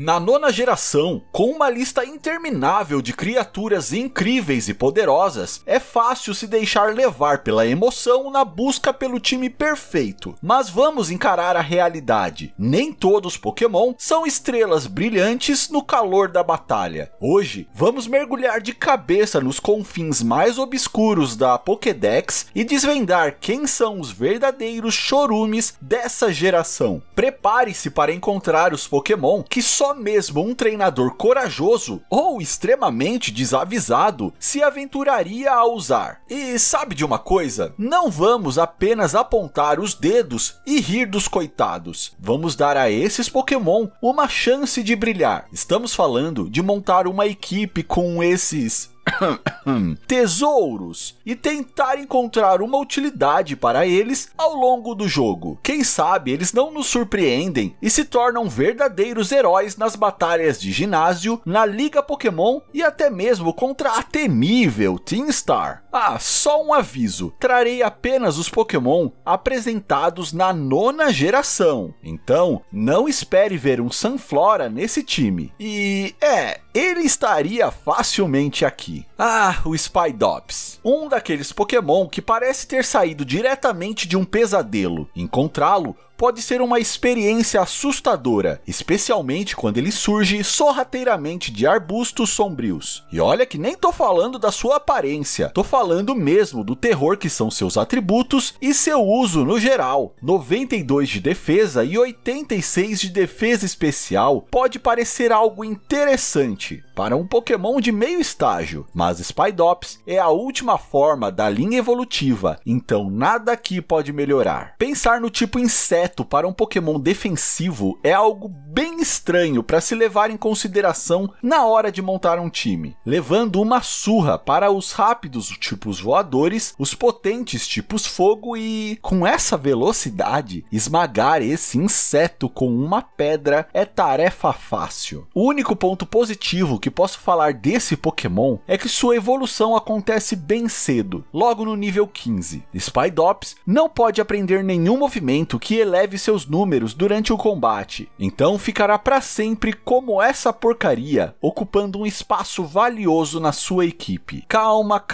Na nona geração, com uma lista interminável de criaturas incríveis e poderosas, é fácil se deixar levar pela emoção na busca pelo time perfeito. Mas vamos encarar a realidade. Nem todos os Pokémon são estrelas brilhantes no calor da batalha. Hoje, vamos mergulhar de cabeça nos confins mais obscuros da Pokédex e desvendar quem são os verdadeiros chorumes dessa geração. Prepare-se para encontrar os Pokémon que só mesmo um treinador corajoso ou extremamente desavisado se aventuraria a usar. E sabe de uma coisa? Não vamos apenas apontar os dedos e rir dos coitados. Vamos dar a esses Pokémon uma chance de brilhar. Estamos falando de montar uma equipe com esses tesouros e tentar encontrar uma utilidade para eles ao longo do jogo. Quem sabe eles não nos surpreendem e se tornam verdadeiros heróis nas batalhas de ginásio, na Liga Pokémon e até mesmo contra a temível Team Star. Ah, só um aviso, trarei apenas os Pokémon apresentados na nona geração, então não espere ver um Sunflora nesse time. E ele estaria facilmente aqui. Ah, o Spidops, um daqueles Pokémon que parece ter saído diretamente de um pesadelo. Encontrá-lo pode ser uma experiência assustadora, especialmente quando ele surge sorrateiramente de arbustos sombrios. E olha que nem tô falando da sua aparência, tô falando mesmo do terror que são seus atributos e seu uso no geral. 92 de defesa e 86 de defesa especial pode parecer algo interessante para um Pokémon de meio estágio, mas Spidops é a última forma da linha evolutiva, então nada aqui pode melhorar. Pensar no tipo inseto para um Pokémon defensivo é algo bem estranho para se levar em consideração na hora de montar um time, levando uma surra para os rápidos tipos voadores, os potentes tipos fogo e, com essa velocidade, esmagar esse inseto com uma pedra é tarefa fácil. O único ponto positivo que posso falar desse Pokémon é que sua evolução acontece bem cedo, logo no nível 15. Spidops não pode aprender nenhum movimento que eleve seus números durante o combate, então ficará para sempre como essa porcaria, ocupando um espaço valioso na sua equipe. Calma,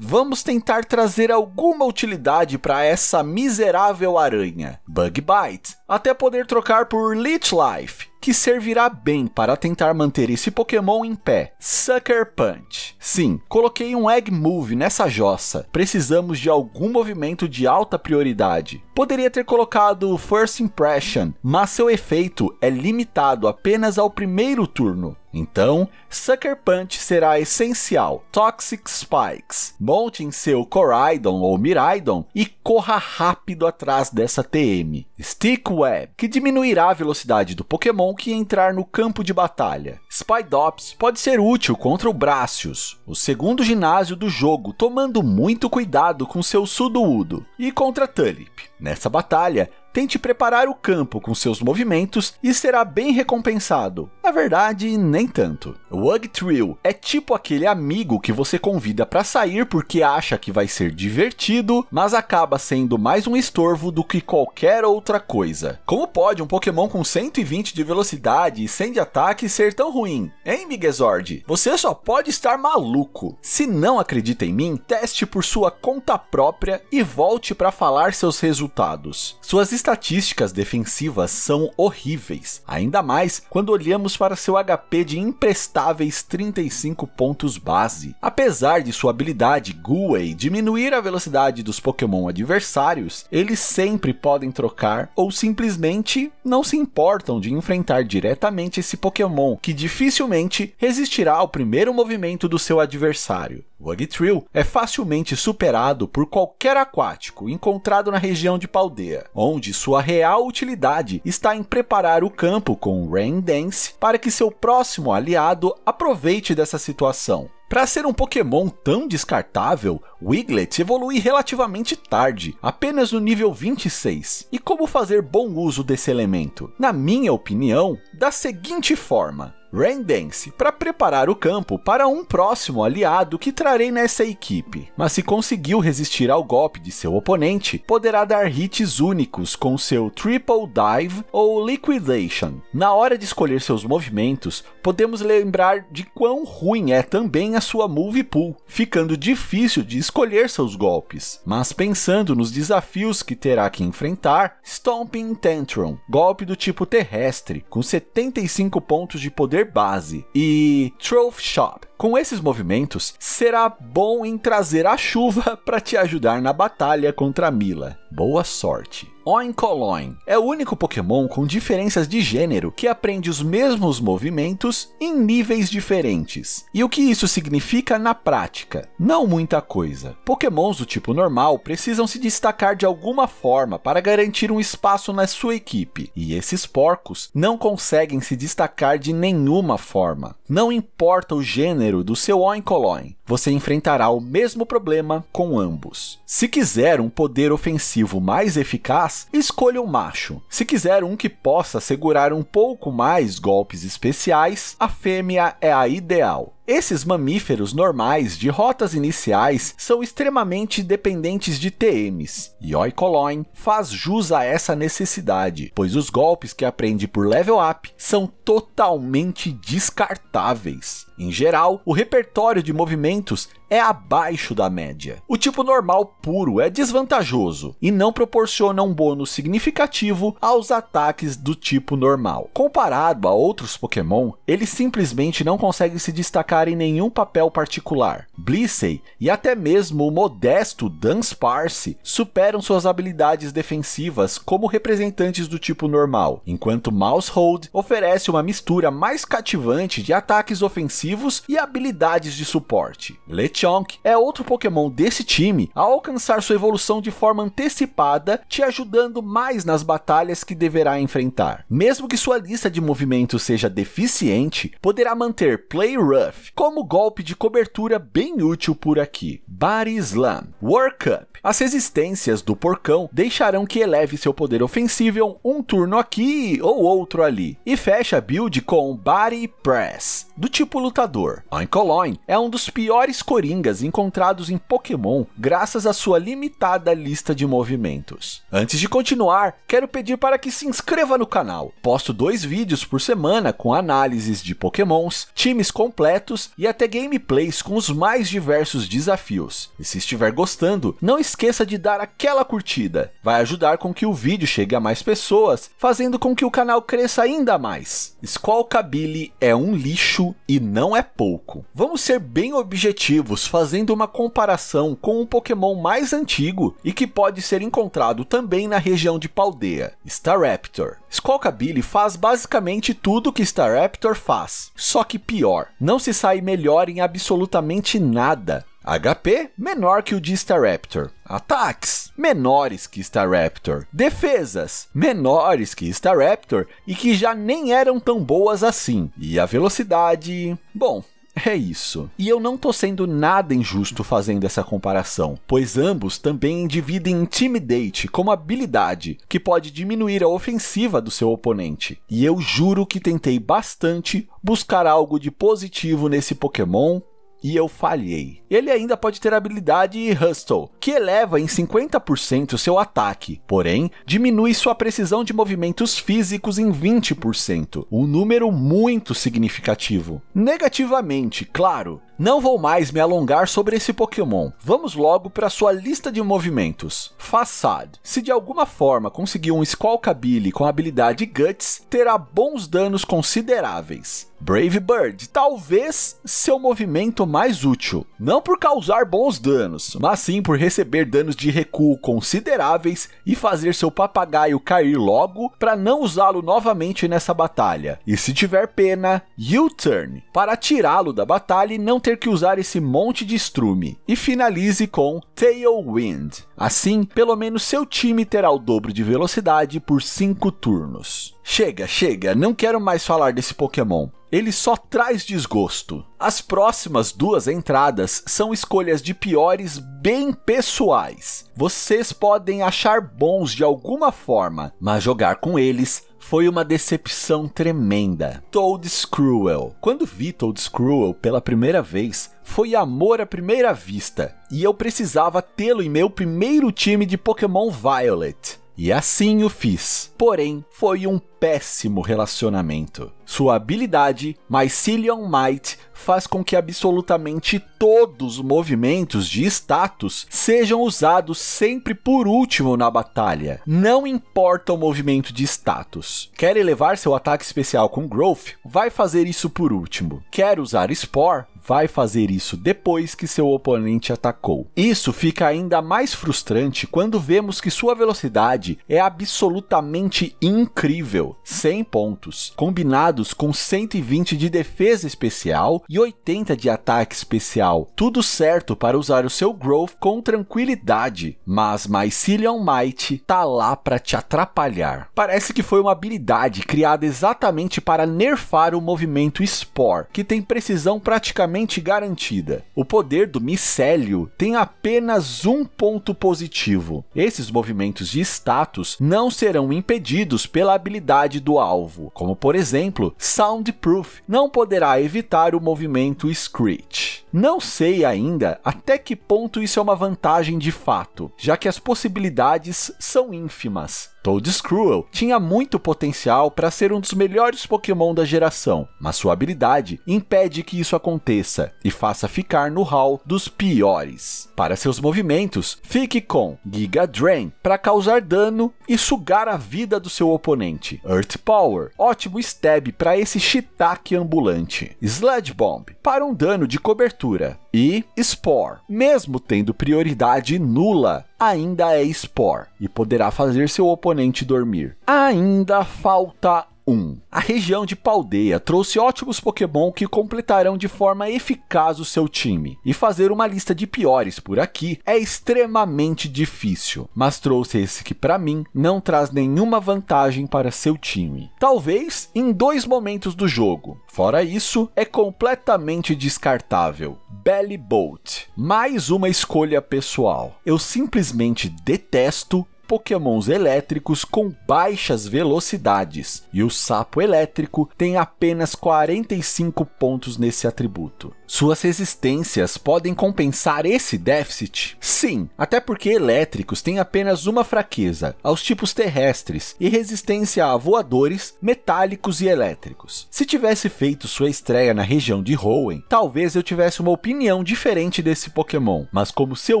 vamos tentar trazer alguma utilidade para essa miserável aranha. Bug Bite, até poder trocar por Leech Life, que servirá bem para tentar manter esse Pokémon em pé. Sucker Punch. Sim, coloquei um Egg Move nessa jossa. Precisamos de algum movimento de alta prioridade. Poderia ter colocado First Impression, mas seu efeito é limitado apenas ao primeiro turno. Então, Sucker Punch será essencial. Toxic Spikes. Monte em seu Koraidon ou Miraidon e corra rápido atrás dessa TM. Stick Web, que diminuirá a velocidade do Pokémon que entrar no campo de batalha. Spidops pode ser útil contra o Brachios, o segundo ginásio do jogo, tomando muito cuidado com seu Sudowoodo, e contra Tulip. Nessa batalha, tente preparar o campo com seus movimentos e será bem recompensado. Na verdade, nem tanto. O Wugtrio é tipo aquele amigo que você convida para sair porque acha que vai ser divertido, mas acaba sendo mais um estorvo do que qualquer outra coisa. Como pode um Pokémon com 120 de velocidade e 100 de ataque ser tão ruim? Hein, Miguezord? Você só pode estar maluco. Se não acredita em mim, teste por sua conta própria e volte para falar seus resultados. Suas estatísticas defensivas são horríveis, ainda mais quando olhamos para seu HP de imprestáveis 35 pontos base. Apesar de sua habilidade Guei diminuir a velocidade dos Pokémon adversários, eles sempre podem trocar ou simplesmente não se importam de enfrentar diretamente esse Pokémon, que dificilmente resistirá ao primeiro movimento do seu adversário. Wugtrio é facilmente superado por qualquer aquático encontrado na região de Paldeia, onde sua real utilidade está em preparar o campo com Rain Dance para que seu próximo aliado aproveite dessa situação. Para ser um Pokémon tão descartável, Wiglett evolui relativamente tarde, apenas no nível 26. E como fazer bom uso desse elemento? Na minha opinião, da seguinte forma. Rain Dance, para preparar o campo para um próximo aliado que trarei nessa equipe. Mas se conseguiu resistir ao golpe de seu oponente, poderá dar hits únicos com seu Triple Dive ou Liquidation. Na hora de escolher seus movimentos, podemos lembrar de quão ruim é também a sua Move Pool, ficando difícil de escolher seus golpes. Mas pensando nos desafios que terá que enfrentar, Stomping Tantrum, golpe do tipo terrestre, com 75 pontos de poder base, e Trophy Shop. Com esses movimentos, será bom em trazer a chuva para te ajudar na batalha contra a Mila. Boa sorte! Oncolone é o único Pokémon com diferenças de gênero que aprende os mesmos movimentos em níveis diferentes. E o que isso significa na prática? Não muita coisa. Pokémons do tipo normal precisam se destacar de alguma forma para garantir um espaço na sua equipe. E esses porcos não conseguem se destacar de nenhuma forma. Não importa o gênero do seu Oncolone, você enfrentará o mesmo problema com ambos. Se quiser um poder ofensivo mais eficaz, escolha o macho. Se quiser um que possa segurar um pouco mais golpes especiais, a fêmea é a ideal. Esses mamíferos normais de rotas iniciais são extremamente dependentes de TMs, e Oinkologne faz jus a essa necessidade, pois os golpes que aprende por level up são totalmente descartáveis. Em geral, o repertório de movimentos é abaixo da média. O tipo normal puro é desvantajoso e não proporciona um bônus significativo aos ataques do tipo normal. Comparado a outros Pokémon, ele simplesmente não consegue se destacar em nenhum papel particular. Blissey e até mesmo o modesto Dunsparce superam suas habilidades defensivas como representantes do tipo normal, enquanto Mousehold oferece uma mistura mais cativante de ataques ofensivos e habilidades de suporte. Chonk é outro Pokémon desse time a alcançar sua evolução de forma antecipada, te ajudando mais nas batalhas que deverá enfrentar. Mesmo que sua lista de movimentos seja deficiente, poderá manter Play Rough como golpe de cobertura bem útil por aqui. Body Slam, Work Up. As resistências do porcão deixarão que eleve seu poder ofensivo um turno aqui ou outro ali. E fecha a build com Body Press, do tipo lutador. Oncolone é um dos piores coringas encontrados em Pokémon graças à sua limitada lista de movimentos. Antes de continuar, quero pedir para que se inscreva no canal. Posto 2 vídeos por semana com análises de Pokémons, times completos e até gameplays com os mais diversos desafios. E se estiver gostando, não esqueça de dar aquela curtida. Vai ajudar com que o vídeo chegue a mais pessoas, fazendo com que o canal cresça ainda mais. Squawkabilly é um lixo e não é pouco. Vamos ser bem objetivos, fazendo uma comparação com um Pokémon mais antigo e que pode ser encontrado também na região de Paldeia, Staraptor. Squawkabilly faz basicamente tudo que Staraptor faz, só que pior, não se sai melhor em absolutamente nada. HP menor que o de Staraptor, ataques menores que Staraptor, defesas menores que Staraptor e que já nem eram tão boas assim, e a velocidade... bom... é isso. E eu não tô sendo nada injusto fazendo essa comparação, pois ambos também dividem Intimidate como habilidade, que pode diminuir a ofensiva do seu oponente. E eu juro que tentei bastante buscar algo de positivo nesse Pokémon, e eu falhei. Ele ainda pode ter a habilidade Hustle, que eleva em 50% seu ataque, porém diminui sua precisão de movimentos físicos em 20%, um número muito significativo. Negativamente, claro. Não vou mais me alongar sobre esse Pokémon, vamos logo para sua lista de movimentos. Façade. Se de alguma forma conseguir um Squawkabilly com a habilidade Guts, terá bons danos consideráveis. Brave Bird, talvez seu movimento mais útil, não por causar bons danos, mas sim por receber danos de recuo consideráveis e fazer seu papagaio cair logo para não usá-lo novamente nessa batalha. E se tiver pena, U-Turn, para tirá-lo da batalha e não ter que usar esse monte de estrume. E finalize com Tailwind. Assim, pelo menos seu time terá o dobro de velocidade por 5 turnos. Chega, não quero mais falar desse Pokémon. ele só traz desgosto. As próximas duas entradas são escolhas de piores bem pessoais. Vocês podem achar bons de alguma forma, mas jogar com eles foi uma decepção tremenda. Toedscruel. Quando vi Toedscruel pela primeira vez, foi amor à primeira vista, e eu precisava tê-lo em meu primeiro time de Pokémon Violet. E assim o fiz, porém foi um péssimo relacionamento. Sua habilidade, Mycelium Might, faz com que absolutamente todos os movimentos de status sejam usados sempre por último na batalha. Não importa o movimento de status. Quer elevar seu ataque especial com Growth? Vai fazer isso por último. Quer usar Spore? Vai fazer isso depois que seu oponente atacou. Isso fica ainda mais frustrante quando vemos que sua velocidade é absolutamente incrível. 100 pontos, combinados com 120 de defesa especial e 80 de ataque especial. Tudo certo para usar o seu Growth com tranquilidade, mas Mycelium Might tá lá para te atrapalhar. Parece que foi uma habilidade criada exatamente para nerfar o movimento Spore, que tem precisão praticamente garantida. O poder do micélio tem apenas um ponto positivo. Esses movimentos de status não serão impedidos pela habilidade do alvo, como por exemplo, Soundproof não poderá evitar o movimento Screech. Não sei ainda até que ponto isso é uma vantagem de fato, já que as possibilidades são ínfimas. Toedscruel tinha muito potencial para ser um dos melhores Pokémon da geração, mas sua habilidade impede que isso aconteça e faça ficar no hall dos piores. Para seus movimentos, fique com Giga Drain para causar dano e sugar a vida do seu oponente. Earth Power, ótimo stab para esse shiitake ambulante. Sludge Bomb, para um dano de cobertura. E Spore, mesmo tendo prioridade nula, ainda é Spore e poderá fazer seu oponente dormir. Ainda falta um. A região de Paldeia trouxe ótimos Pokémon que completarão de forma eficaz o seu time, e fazer uma lista de piores por aqui é extremamente difícil, mas trouxe esse que para mim não traz nenhuma vantagem para seu time. Talvez em dois momentos do jogo, fora isso é completamente descartável. Bellibolt, mais uma escolha pessoal. Eu simplesmente detesto Pokémons elétricos com baixas velocidades, e o sapo elétrico tem apenas 45 pontos nesse atributo. Suas resistências podem compensar esse déficit? Sim, até porque elétricos têm apenas uma fraqueza, aos tipos terrestres, e resistência a voadores, metálicos e elétricos. Se tivesse feito sua estreia na região de Hoenn, talvez eu tivesse uma opinião diferente desse Pokémon, mas como seu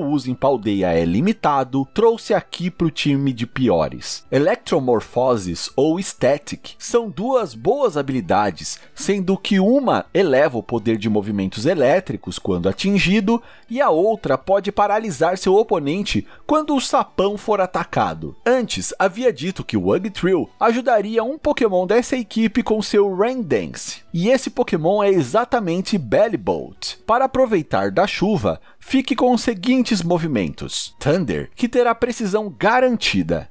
uso em Paldeia é limitado, trouxe aqui para o time de piores. Electromorphoses ou Static são duas boas habilidades, sendo que uma eleva o poder de movimentos elétricos quando atingido, e a outra pode paralisar seu oponente quando o sapão for atacado. Antes, havia dito que o Wugtrio ajudaria um Pokémon dessa equipe com seu Rain Dance, e esse Pokémon é exatamente Bellibolt. Para aproveitar da chuva, fique com os seguintes movimentos. Thunder, que terá precisão garantida.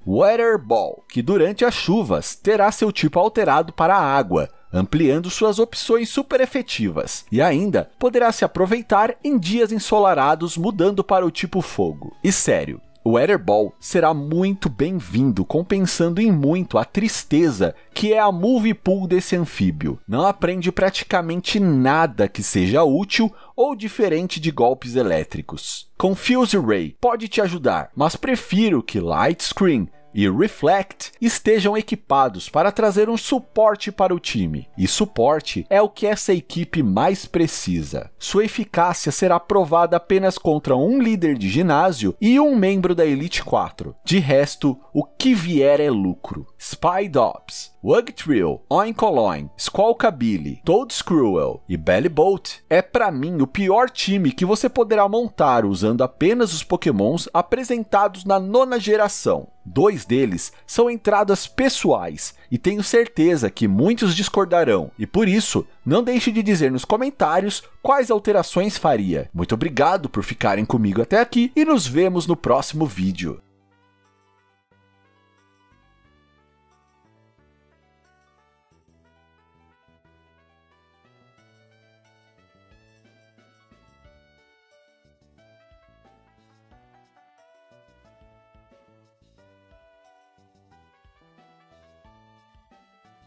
Weather Ball, que durante as chuvas terá seu tipo alterado para a água, ampliando suas opções super efetivas, e ainda poderá se aproveitar em dias ensolarados, mudando para o tipo fogo. E sério, o Weather Ball será muito bem-vindo, compensando em muito a tristeza que é a move pool desse anfíbio. Não aprende praticamente nada que seja útil ou diferente de golpes elétricos. Confuse Ray pode te ajudar, mas prefiro que Light Screen e Reflect estejam equipados para trazer um suporte para o time, e suporte é o que essa equipe mais precisa. Sua eficácia será provada apenas contra um líder de ginásio e um membro da Elite 4, de resto, o que vier é lucro. Spidops, Wugtrio, Oncolone, Squawkabilly, Toedscruel e Bellibolt é para mim o pior time que você poderá montar usando apenas os Pokémons apresentados na 9ª geração. Dois deles são entradas pessoais, e tenho certeza que muitos discordarão, e por isso, não deixe de dizer nos comentários quais alterações faria. Muito obrigado por ficarem comigo até aqui, e nos vemos no próximo vídeo.